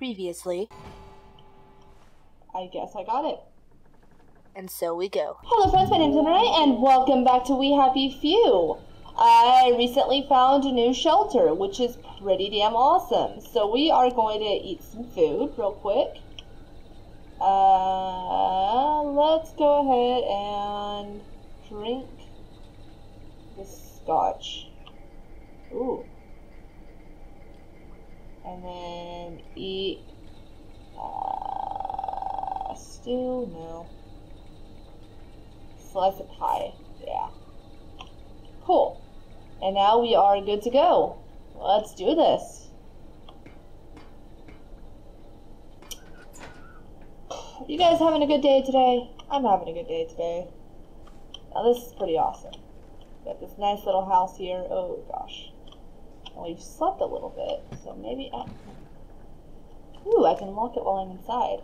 previously. I guess I got it. And so we go. Hello friends, my name's Uncle Jack, and welcome back to We Happy Few. I recently found a new shelter, which is pretty damn awesome. So we are going to eat some food real quick. Let's go ahead and drink the scotch. Ooh. And then eat stew, no. Slice of pie, yeah. Cool. And now we are good to go. Let's do this. You guys having a good day today? I'm having a good day today. Now this is pretty awesome. Got this nice little house here. Oh gosh. Well, we've slept a little bit, so maybe I can lock it while I'm inside.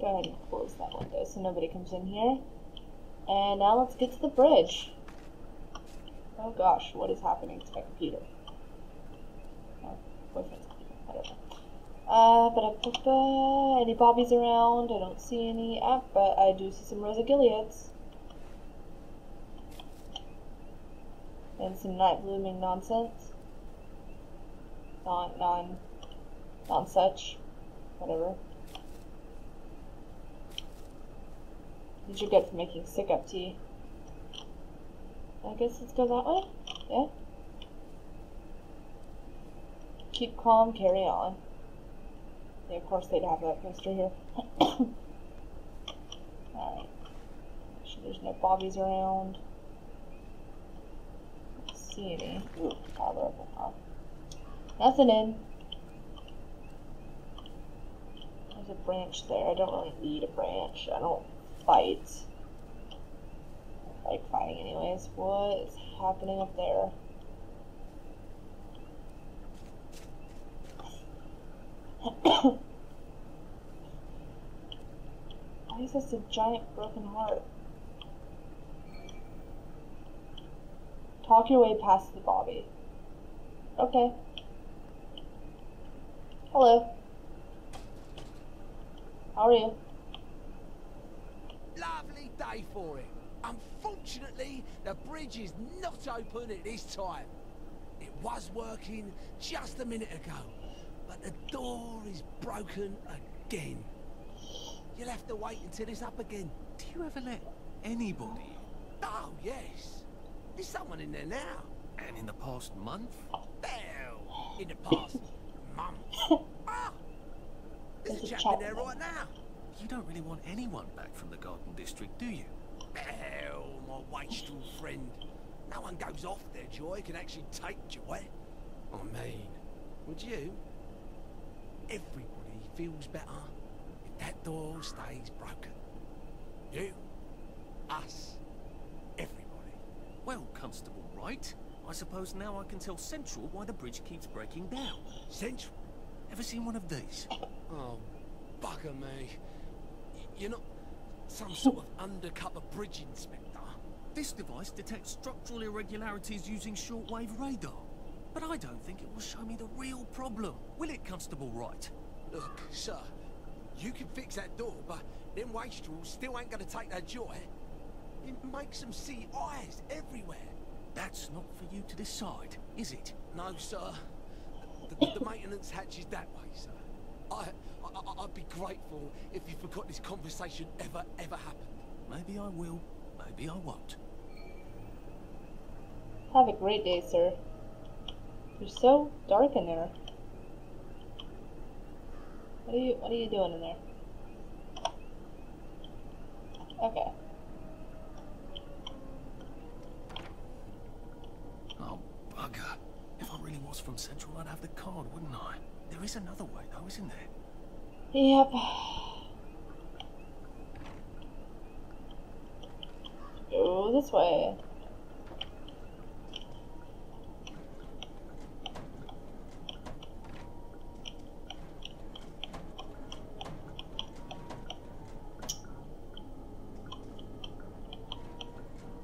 Go ahead and close that window so nobody comes in here. And now let's get to the bridge. Oh gosh, what is happening to my computer? My boyfriend's computer, whatever. Any bobbies around? I don't see any, but I do see some Rosa Gileads. And some night blooming nonsense. Non-such. Whatever. These are good for making sick-up tea. I guess let's go that way? Yeah. Keep calm, carry on. Yeah, of course they'd have that poster here. Alright. Make sure there's no bobbies around. Don't see any. Ooh, tolerable, huh? Nothing in. There's a branch there. I don't really need a branch. I don't fight. I like fighting anyways. What is happening up there? Why is this a giant broken heart? Talk your way past the Bobby. Okay. Hello. How are you? Lovely day for it. Unfortunately, the bridge is not open at this time. It was working just a minute ago, but the door is broken again. You'll have to wait until it's up again. Do you ever let anybody? Oh, yes. There's someone in there now. And in the past month? Well, in the past month. Ah! There's a chap in there right now. You don't really want anyone back from the Garden District, do you? Well, my wastrel friend. No one goes off their joy, can actually take joy. I mean, would you? Everybody feels better if that door stays broken. You, us, everybody. Well, Constable Wright, I suppose now I can tell Central why the bridge keeps breaking down. Central? Ever seen one of these? Oh, bugger me. You're not some sort of undercover bridge inspector. This device detects structural irregularities using shortwave radar. But I don't think it will show me the real problem, will it, Constable Wright? Look, sir, you can fix that door, but them wastrels still ain't gonna take that joy. It makes them see eyes everywhere. That's not for you to decide, is it? No, sir. The maintenance hatch is that way, sir. I'd be grateful if you forgot this conversation ever happened. Maybe I will, maybe I won't. Have a great day, sir. You're so dark in there. What are you doing in there? Okay. Oh, bugger. If I really was from Central, I'd have the card, wouldn't I? There is another way, though, isn't there? Yep. Go this way.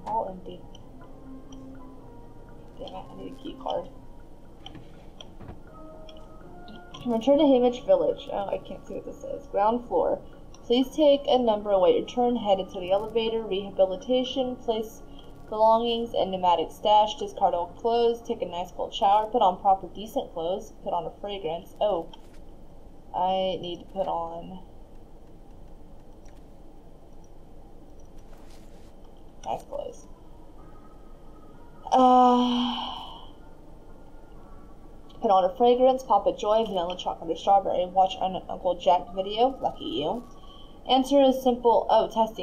All empty. Damn it, I need a key card. Return to Hamlyn Village. Oh, I can't see what this says. Ground floor. Please take a number and wait your turn. Head into the elevator. Rehabilitation. Place belongings and pneumatic stash. Discard old clothes. Take a nice cold shower. Put on proper decent clothes. Put on a fragrance. Oh, I need to put on nice clothes. Put on a fragrance, pop a joy, vanilla, chocolate, or strawberry. Watch an Uncle Jack video. Lucky you. Answer a simple,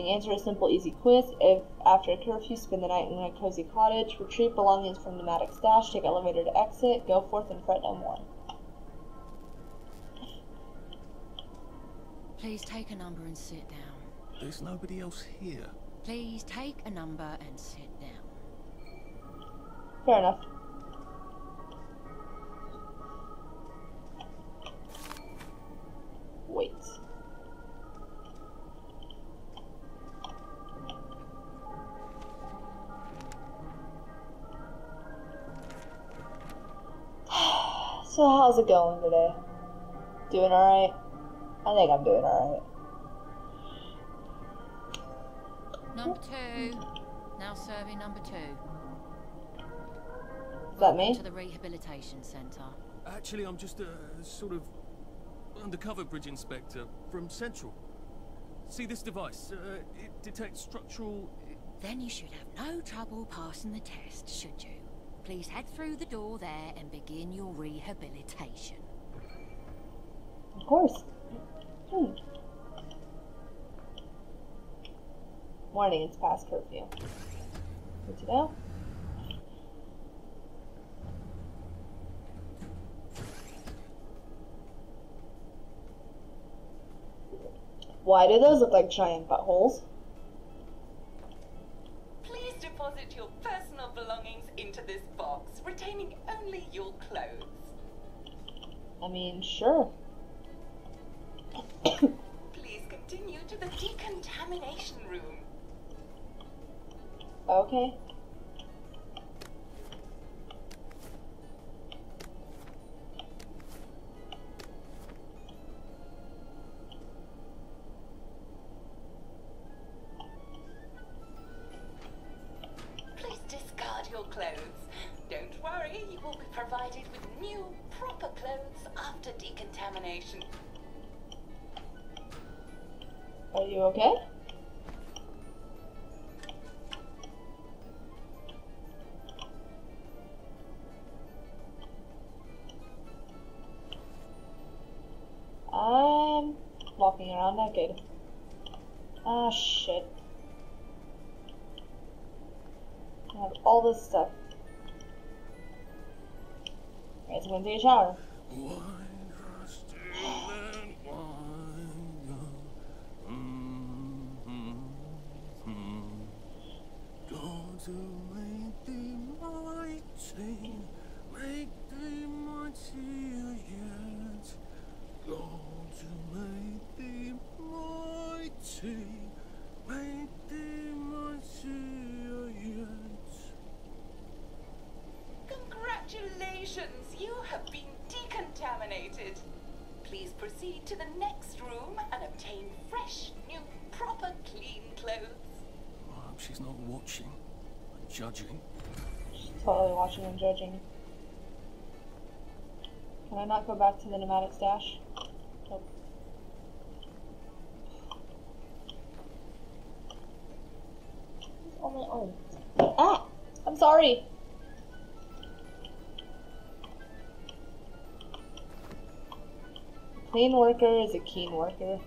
answer a simple, easy quiz. If after a curfew, spend the night in a cozy cottage. Retrieve belongings from pneumatic stash. Take elevator to exit. Go forth and fret no more. Please take a number and sit down. There's nobody else here. Please take a number and sit down. Fair enough. Wait. So how's it going today? Doing alright? I think I'm doing alright. Number two. Now serving number two. Is that me? To the rehabilitation center. Actually, I'm just a sort of undercover bridge inspector from Central. See this device? It detects structural... Then you should have no trouble passing the test, should you? Please head through the door there and begin your rehabilitation. Of course. Warning, it's past curfew. Good to go. Why do those look like giant buttholes? Please deposit your personal belongings into this box, retaining only your clothes. I mean, sure. Please continue to the decontamination room. Okay. Okay. I'm walking around naked. Ah, shit. I have all this stuff. Alright, so I'm gonna take a shower. Judging. Can I not go back to the pneumatic stash? Nope. It's on my own. Ah! I'm sorry! A clean worker is a keen worker.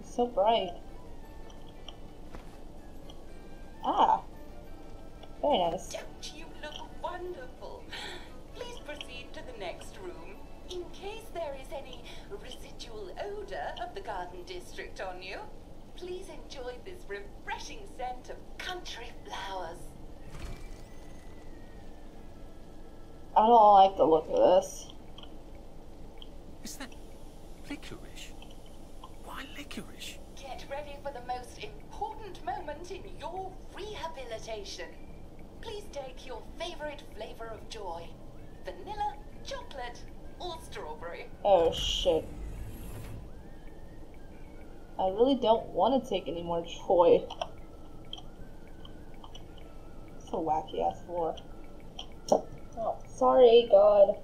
It's so bright. Ah! Very nice. Wonderful. Please proceed to the next room. In case there is any residual odor of the Garden District on you, please enjoy this refreshing scent of country flowers. I don't like the look of this. Is that licorice? Why licorice? Get ready for the most important moment in your rehabilitation. Please take your favorite flavor of joy. Vanilla, chocolate, old strawberry. Oh shit. I really don't want to take any more Troy. It's a wacky ass floor. Oh, sorry, God.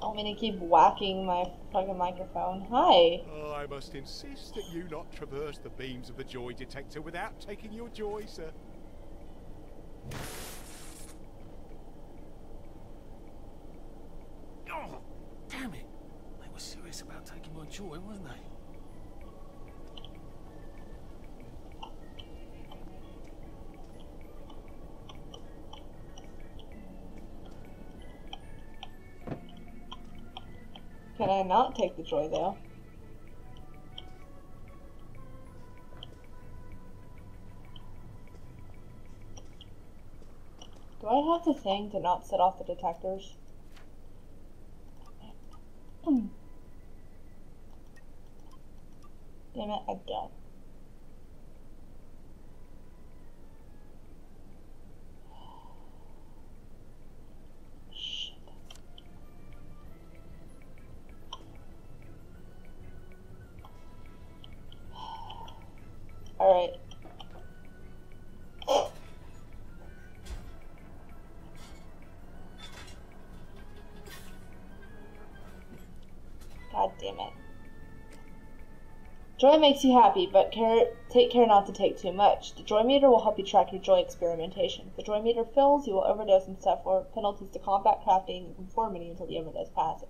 I'm gonna keep whacking my fucking microphone. Hi. Oh, I must insist that you not traverse the beams of the joy detector without taking your joy, sir. Oh, damn it! I was serious about taking my joy, wasn't I? Can I not take the joy though? Do I have the thing to not set off the detectors? Damn it, I don't. Alright. God damn it. Joy makes you happy, but take care not to take too much. The joy meter will help you track your joy experimentation. If the joy meter fills, you will overdose and suffer penalties to combat, crafting, and conformity until the overdose passes.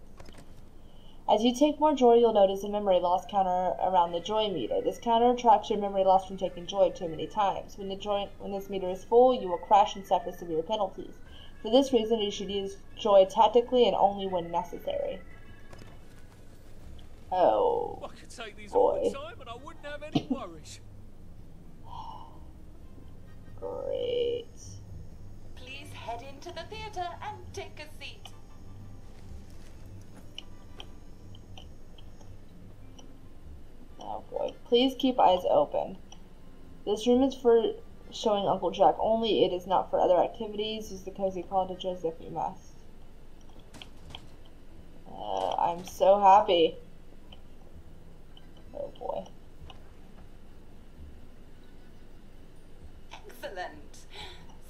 As you take more joy, you'll notice a memory loss counter around the joy meter. This counter tracks your memory loss from taking joy too many times. When this meter is full, you will crash and suffer severe penalties. For this reason, you should use joy tactically and only when necessary. Oh, I could take these all the time and I wouldn't have any worries. Great. Please head into the theater and take a seat. Oh boy. Please keep eyes open. This room is for showing Uncle Jack only. It is not for other activities. Use the cozy call to Joseph if you must. I'm so happy. Oh boy. Excellent.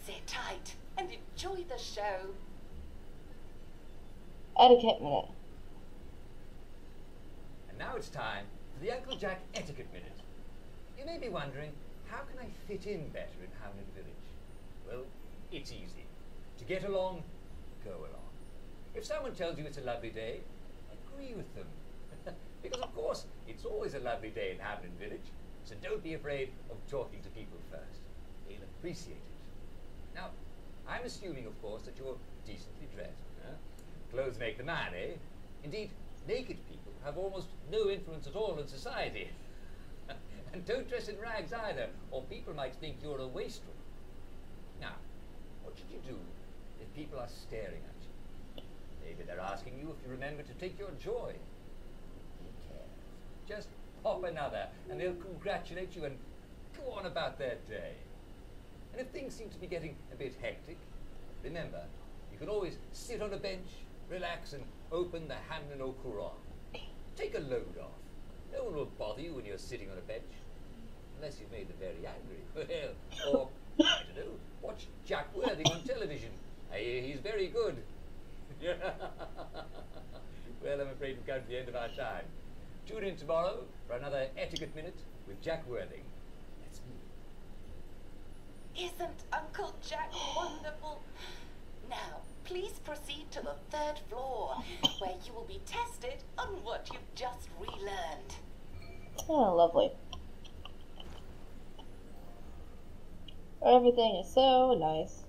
Sit tight and enjoy the show. Etiquette minute. And now it's time. The Uncle Jack Etiquette Minute. You may be wondering, how can I fit in better in Hamlyn Village? Well, it's easy. To get along, go along. If someone tells you it's a lovely day, agree with them. Because of course, it's always a lovely day in Hamlyn Village, so don't be afraid of talking to people first. They'll appreciate it. Now, I'm assuming, of course, that you're decently dressed. Huh? Clothes make the man, eh? Indeed, naked people have almost no influence at all in society. And don't dress in rags either, or people might think you're a wastrel. Now, what should you do if people are staring at you? Maybe they're asking you if you remember to take your joy. Who cares? Just pop another, and they'll congratulate you and go on about their day. And if things seem to be getting a bit hectic, remember, you can always sit on a bench, relax, and open the Hamlyn au courant. Take a load off. No one will bother you when you're sitting on a bench. Unless you've made them very angry. Well, or, I don't know, watch Jack Worthing on television. I hear he's very good. Well, I'm afraid we've come to the end of our time. Tune in tomorrow for another Etiquette Minute with Jack Worthing. That's me. Isn't Uncle Jack wonderful? Now, please proceed to the third floor, where you will be tested on what you've just relearned. Oh, lovely. Everything is so nice.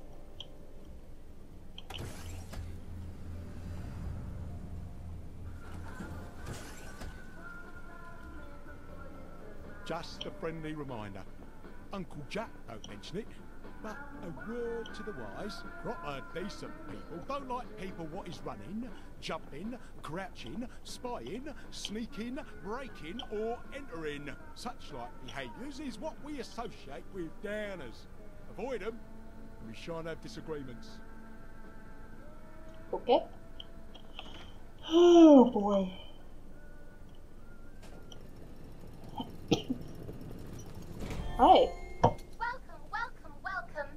Just a friendly reminder. Uncle Jack don't mention it. But a word to the wise, proper decent people don't like people what is running, jumping, crouching, spying, sneaking, breaking or entering. Such like behaviours is what we associate with downers. Avoid them and we shan't have disagreements. Okay. Oh boy. Hi. Welcome.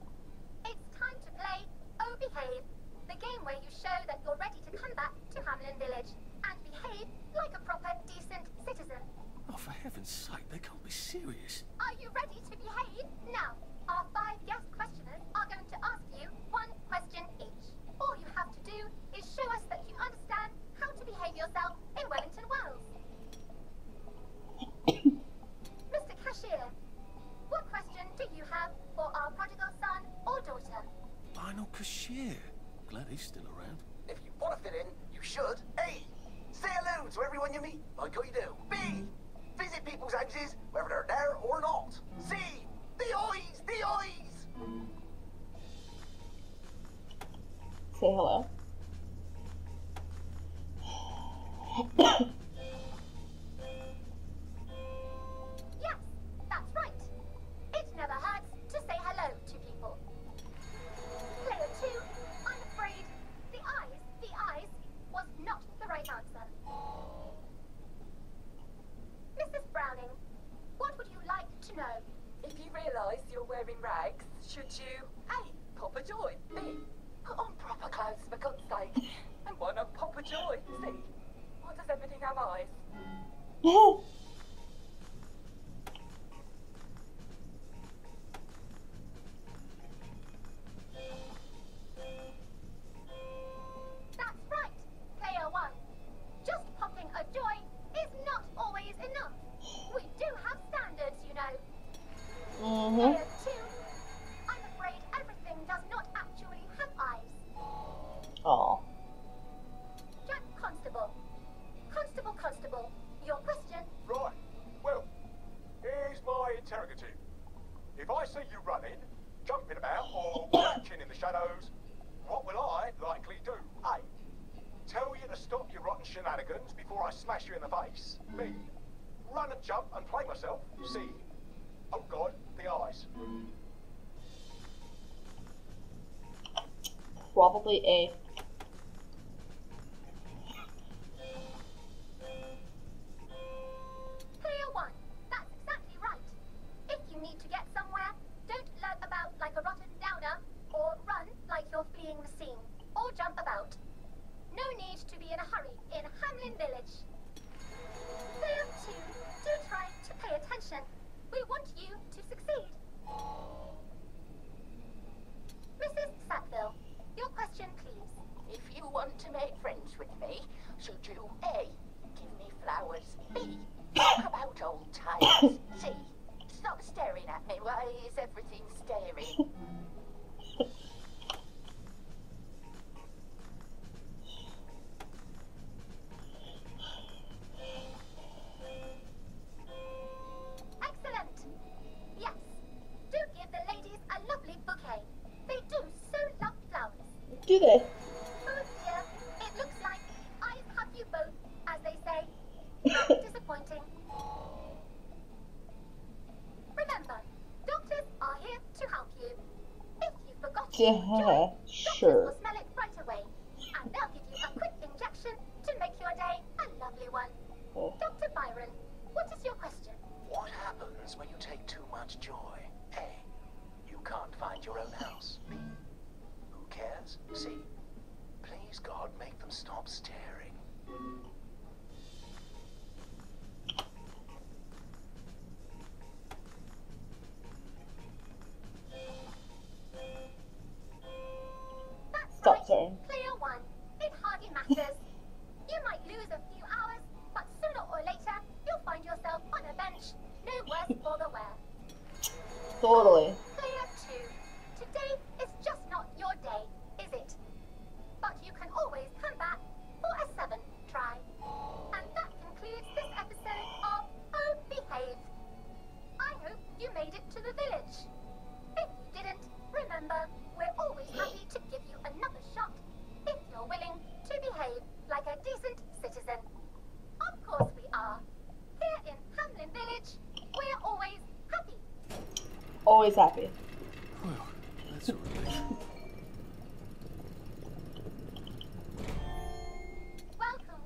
It's time to play O Behave, the game where you show that you're ready to come back to Hamlyn Village and behave like a proper, decent citizen. Oh, for heaven's sake, they can't be serious. Are you ready to behave? Now, our 5 guest questioners are going to ask you one question each. All you have to do is show us that you understand how to behave yourself in Wellington Wells. Mr. Cashier, what question do you have for our prodigal son or daughter? Lionel Cashier? Glad he's still around. If you want to fit in, you should. A. Say hello to everyone you meet, like what you do. B. Visit people's houses, whether they're there or not. C. The eyes! Say hello. Yes, that's right. It never hurts to say hello to people. Player 2, I'm afraid the eyes was not the right answer. Mrs. Browning, what would you like to know? If you realise you're wearing rags, should you A. Pop a joy, B. put on proper clothes for God's sake, and why not pop a joy, C. why does everything have eyes? That's right, player 1. Just popping a joy is not always enough. We do have standards, you know. Player 2, I'm afraid everything does not actually have eyes. Oh. Jack Constable, your question. Right. Well, here's my interrogative. If I see you running, jumping about, or crouching in the shadows, what will I likely do? A. Tell you to stop your rotten shenanigans before I smash you in the face. B. Run and jump and play myself. C. Oh God, the eyes. Probably A. Player 1, that's exactly right. If you need to get somewhere, don't lurk about like a rotten downer, or run like you're fleeing the scene, or jump about. No need to be in a hurry in Hamlyn Village. Player 2, do try to pay attention. We want you to succeed. Mrs. Sackville, your question, please. If you want to make friends with me, should you A. give me flowers, B. talk about old times, C. stop staring at me, why is everything staring? Do they? Oh dear, it looks like I have you both, as they say. Disappointing. Remember, doctors are here to help you. If you forgot to doctors will smell it right away, and they'll give you a quick injection to make your day a lovely one. Oh. Dr. Byron, what is your question? What happens when you take too much joy? A. You can't find your own house. B. cares? C. please God, make them stop staring. That's stop staring. Right. Player 1, it hardly matters. You might lose a few hours, but sooner or later, you'll find yourself on a bench, no worse for the wear. Totally. Player 2, today is just not your day, is it? But you can always come back for a 7th try. And that concludes this episode of O Behave. I hope you made it to the village. If you didn't, remember, we're always happy to give you another shot if you're willing to behave like a decent citizen. Of course we are. Here in Hamlyn Village, we're always happy. Always happy. Well. That's all right. Welcome,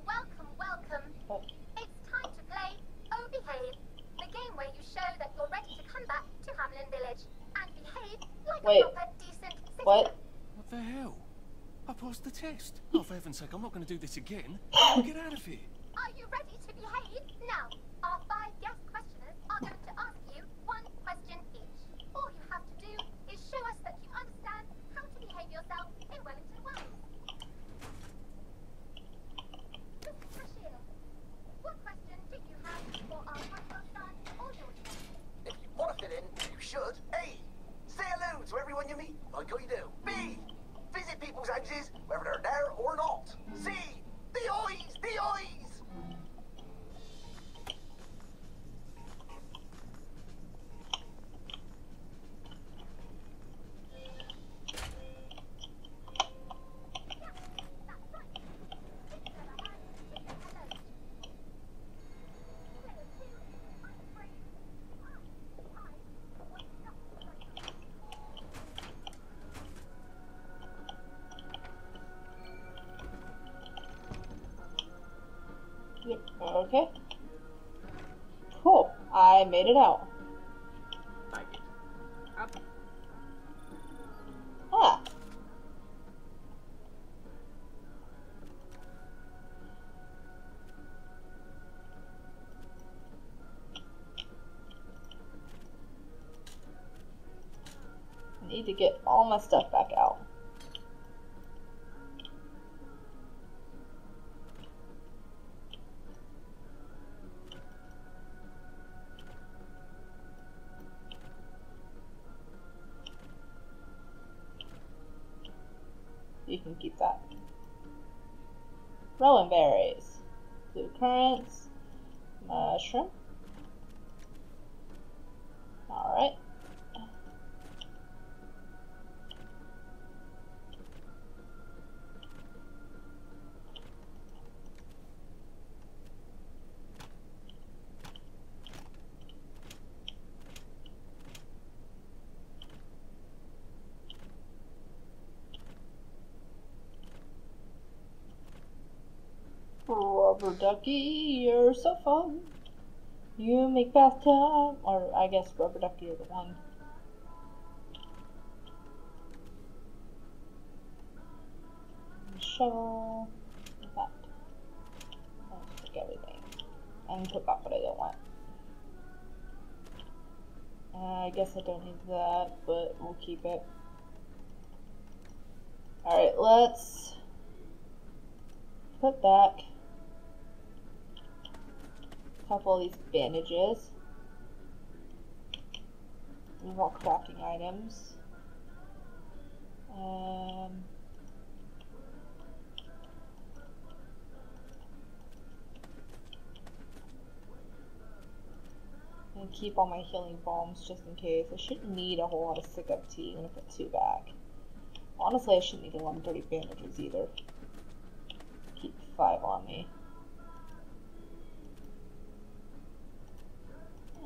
Wait. What? What the hell? I passed the test. Oh, for heaven's sake, I'm not going to do this again. I'll get out of here. Are you ready to behave? Now, our 5 guest questioners are going to ask you 1 question each. All you have to do is show us that you understand how to behave yourself in Wellington Wells. Mr. Cashier, what question do you have for our Uncle John or Georgie? If you want to fit in, you should. A. Say hello to everyone you meet, like you do. B. Visit people's houses, whether they're there or not. See, the eyes, the eyes! Okay. Cool. I made it out. Ah. I need to get all my stuff back out. You can keep that. Rowan berries, blue currants, mushroom. All right. Rubber ducky, you're so fun. You make bath time, or I guess rubber ducky is the one. Shovel, that. Let's take everything and put back what I don't want. I guess I don't need that, but we'll keep it. All right, let's put back. Couple of these bandages. We want crafting items. And keep all my healing balms just in case. I shouldn't need a whole lot of sick up tea. I'm gonna put 2 back. Honestly, I shouldn't need a lot of dirty bandages either. Keep 5 on me.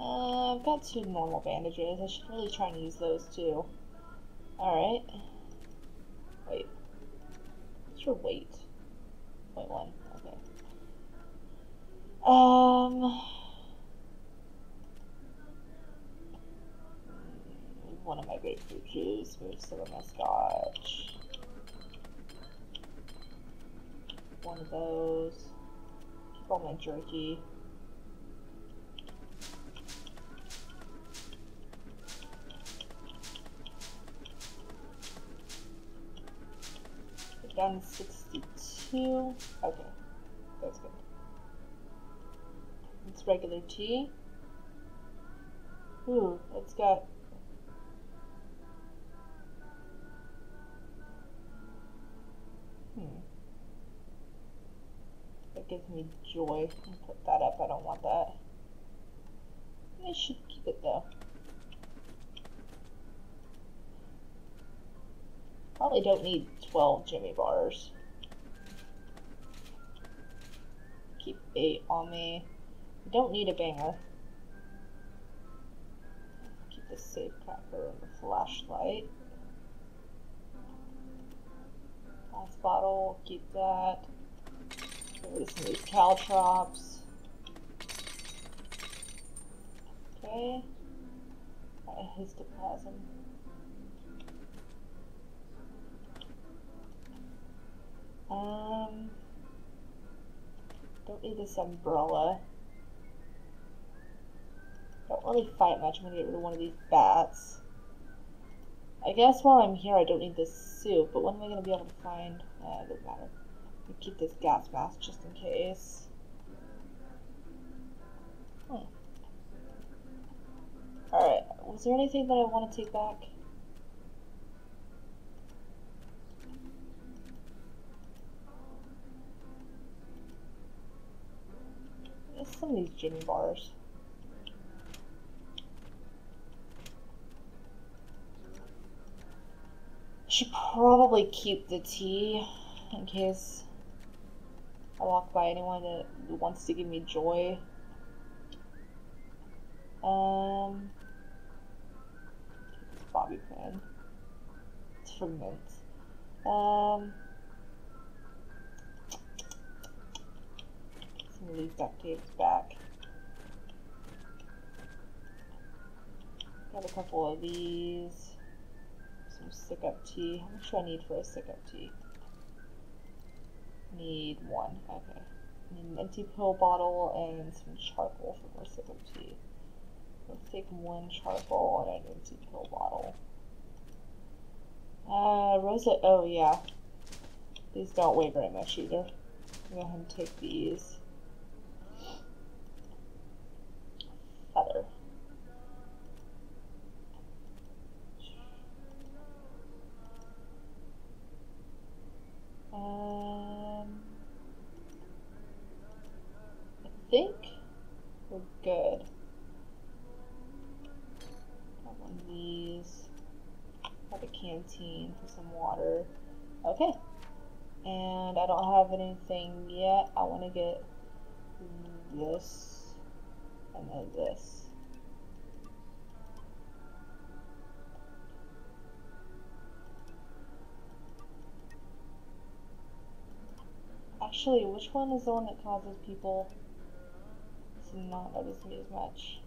I've got 2 normal bandages. I should really try and use those too. Alright. Wait. What's your weight? 0.1. Okay. One of my grapefruit juice. Move some of my scotch. One of those. Keep all my jerky. Done 62. Okay, that's good. It's regular tea. Ooh, it's got. That gives me joy. I'll put that up. I don't want that. I should keep it though. Probably don't need 12 Jimmy bars. Keep 8 on me. Don't need a banger. Keep the safe cracker and the flashlight. Glass bottle, keep that. Get rid of some of these caltrops. Okay. Histoplasm. Don't need this umbrella. Don't really fight much. I'm gonna get rid of one of these bats. I guess while I'm here I don't need this soup, but when am I gonna be able to find... it doesn't matter. I'll keep this gas mask just in case. Alright, was there anything that I want to take back? There's some of these gin bars. Should probably keep the tea in case I walk by anyone that wants to give me joy. Bobby pin. It's from mint. Some of these duct tapes back. Got a couple of these. Some sick up tea. How much do I need for a sick up tea? Need one. Okay. Need an empty pill bottle and some charcoal for more sick up tea. Let's take one charcoal and an empty pill bottle. Rosa, oh yeah. These don't weigh very much either. I'm gonna go ahead and take these. Feather. I think we're good. These, have a canteen for some water. Okay, and I don't have anything yet. I want to get this and then this. Actually, which one is the one that causes people to not notice me as much?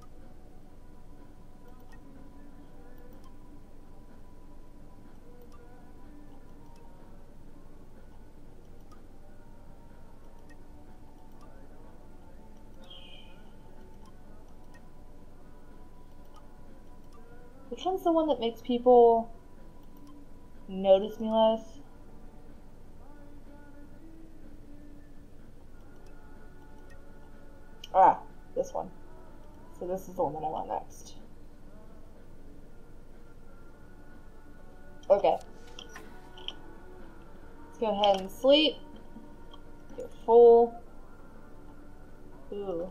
Which one's the one that makes people notice me less? Ah, this one. So this is the one that I want next. Okay. Let's go ahead and sleep. Get full. Ooh.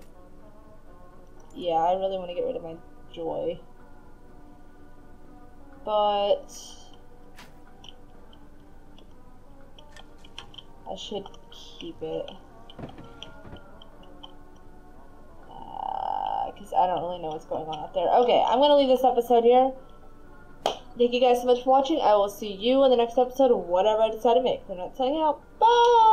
Yeah, I really want to get rid of my joy. But I should keep it because I don't really know what's going on out there. Okay, I'm going to leave this episode here. Thank you guys so much for watching. I will see you in the next episode of whatever I decide to make. I'm not signing out. Bye!